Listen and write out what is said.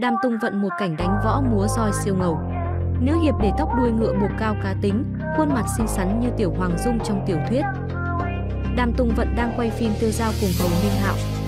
Đàm Tùng Vận một cảnh đánh võ múa roi siêu ngầu. Nữ hiệp để tóc đuôi ngựa buộc cao cá tính, khuôn mặt xinh xắn như tiểu Hoàng Dung trong tiểu thuyết. Đàm Tùng Vận đang quay phim Tiêu Dao cùng Hầu Minh Hạo.